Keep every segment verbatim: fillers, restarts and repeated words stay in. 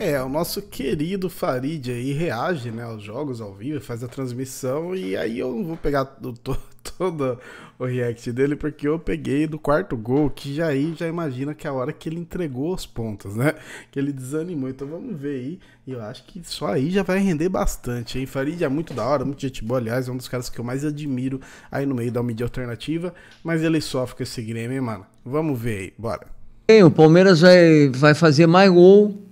É, o nosso querido Farid aí reage, né, aos jogos ao vivo, faz a transmissão, e aí eu não vou pegar do todo o react dele, porque eu peguei do quarto gol, que já aí já imagina que é a hora que ele entregou os pontos, né? Que ele desanimou. Então vamos ver aí. E eu acho que só aí já vai render bastante, hein? Farid é muito da hora, muito gente boa, aliás, é um dos caras que eu mais admiro aí no meio da mídia alternativa, mas ele sofre com esse Grêmio, hein, mano? Vamos ver aí, bora. O Palmeiras vai, vai fazer mais gol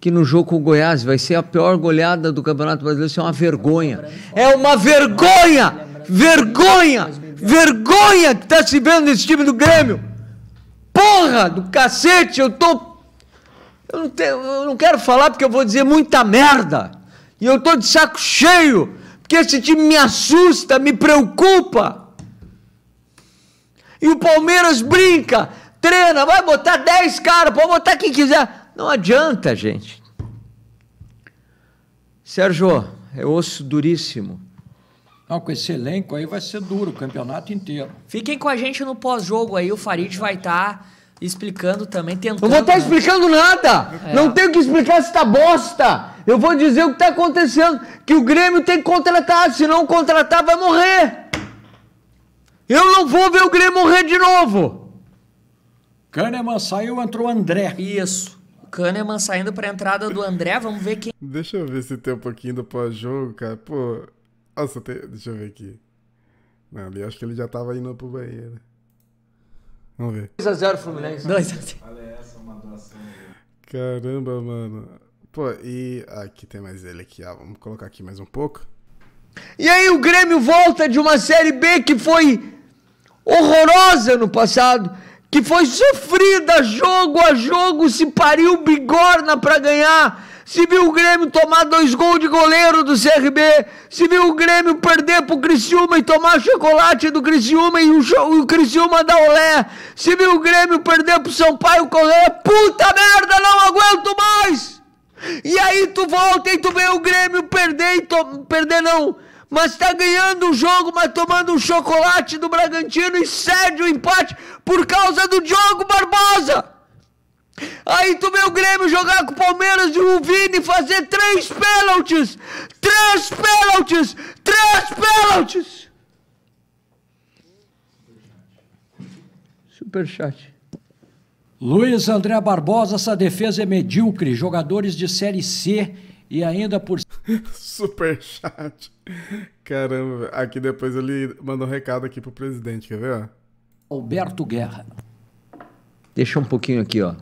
que no jogo com o Goiás. Vai ser a pior goleada do Campeonato Brasileiro. Isso é uma vergonha. É uma vergonha! Vergonha! Vergonha que tá se vendo nesse time do Grêmio! Porra do cacete! Eu tô... Eu não, tenho, eu não quero falar porque eu vou dizer muita merda. E eu tô de saco cheio. Porque esse time me assusta, me preocupa. E o Palmeiras brinca, treina, vai botar dez caras, pode botar quem quiser. Não adianta, gente. Sérgio, é osso duríssimo. Não, com esse elenco aí vai ser duro o campeonato inteiro. Fiquem com a gente no pós-jogo aí, o Farid vai estar tá explicando também, tentando... Não vou estar tá explicando nada! É. Não tenho que explicar essa bosta! Eu vou dizer o que está acontecendo, que o Grêmio tem que contratar, se não contratar vai morrer! Eu não vou ver o Grêmio morrer de novo! Kannemann saiu, entrou André. Isso. Kannemann saindo para a entrada do André. Vamos ver quem... Deixa eu ver se tem um pouquinho do pós-jogo, cara. Pô, nossa, tem... deixa eu ver aqui. Não, ali acho que ele já tava indo pro banheiro. Vamos ver. dois a zero Fluminense. dois a zero. Olha essa, uma doação. Caramba, mano. Pô, e... aqui tem mais ele aqui. Ah, vamos colocar aqui mais um pouco. E aí o Grêmio volta de uma Série B que foi horrorosa no passado, que foi sofrida jogo a jogo, se pariu bigorna para ganhar, se viu o Grêmio tomar dois gols de goleiro do C R B, se viu o Grêmio perder pro Criciúma e tomar chocolate do Criciúma e o Criciúma dar olé, se viu o Grêmio perder pro Sampaio Corrêa, puta merda, não aguento mais! E aí tu volta e tu vê o Grêmio perder e to... perder não, mas tá ganhando o jogo, mas tomando um chocolate do Bragantino e cede o empate por causa do Diogo Barbosa. Aí tu vê o Grêmio jogar com o Palmeiras e o Uvini fazer três pênaltis. Três pênaltis. Três pênaltis. Superchat. Luiz André Barbosa, essa defesa é medíocre. Jogadores de Série C e ainda por... Superchat. Caramba, aqui depois ele mandou um recado aqui pro presidente, quer ver? Alberto Guerra. Deixa um pouquinho aqui, ó.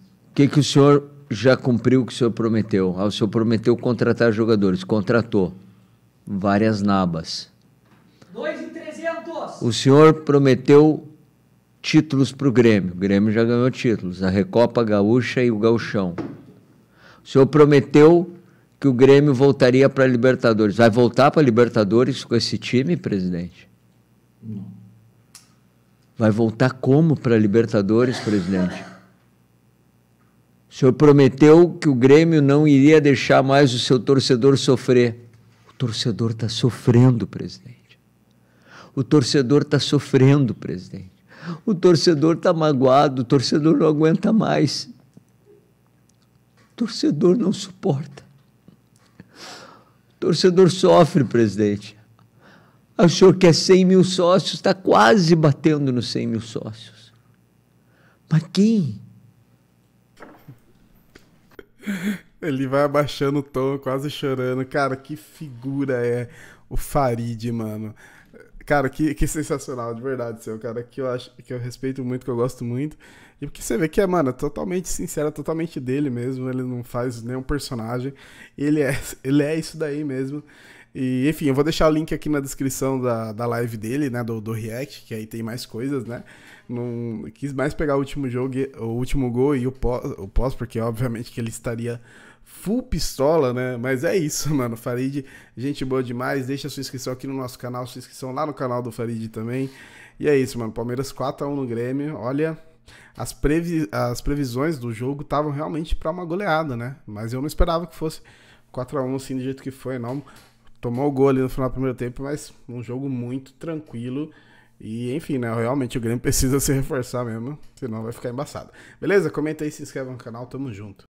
O que que o senhor já cumpriu que o senhor prometeu? Ah, o senhor prometeu contratar jogadores, contratou várias nabas. dois e trezentos. O senhor prometeu títulos pro Grêmio. O Grêmio já ganhou títulos, a Recopa, a Gaúcha e o Gaúchão. O senhor prometeu que o Grêmio voltaria para a Libertadores. Vai voltar para a Libertadores com esse time, presidente? Não. Vai voltar como para a Libertadores, presidente? O senhor prometeu que o Grêmio não iria deixar mais o seu torcedor sofrer. O torcedor está sofrendo, presidente. O torcedor está sofrendo, presidente. O torcedor está magoado, o torcedor não aguenta mais. O torcedor não suporta. O torcedor sofre, presidente. O senhor quer cem mil sócios, está quase batendo nos cem mil sócios. Mas quem? Ele vai abaixando o tom, quase chorando. Cara, que figura é o Farid, mano. Cara, que, que sensacional, de verdade, seu cara, que eu acho, que eu respeito muito, que eu gosto muito. E porque você vê que é, mano, totalmente sincero, totalmente dele mesmo, ele não faz nenhum personagem, ele é, ele é isso daí mesmo. E, enfim, eu vou deixar o link aqui na descrição da, da live dele, né, do, do React, que aí tem mais coisas, né, não quis mais pegar o último jogo, o último gol e o pós, o pós porque obviamente que ele estaria full pistola, né, mas é isso, mano, Farid, gente boa demais, deixa sua inscrição aqui no nosso canal, sua inscrição lá no canal do Farid também, e é isso, mano, Palmeiras quatro a um no Grêmio, olha... As, previ as previsões do jogo estavam realmente para uma goleada, né? Mas eu não esperava que fosse quatro a um assim do jeito que foi, não. Tomou o gol ali no final do primeiro tempo, mas um jogo muito tranquilo. E enfim, né, realmente o Grêmio precisa se reforçar mesmo, senão vai ficar embaçado. Beleza? Comenta aí, se inscreve no canal, tamo junto.